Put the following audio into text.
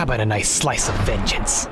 How about a nice slice of vengeance?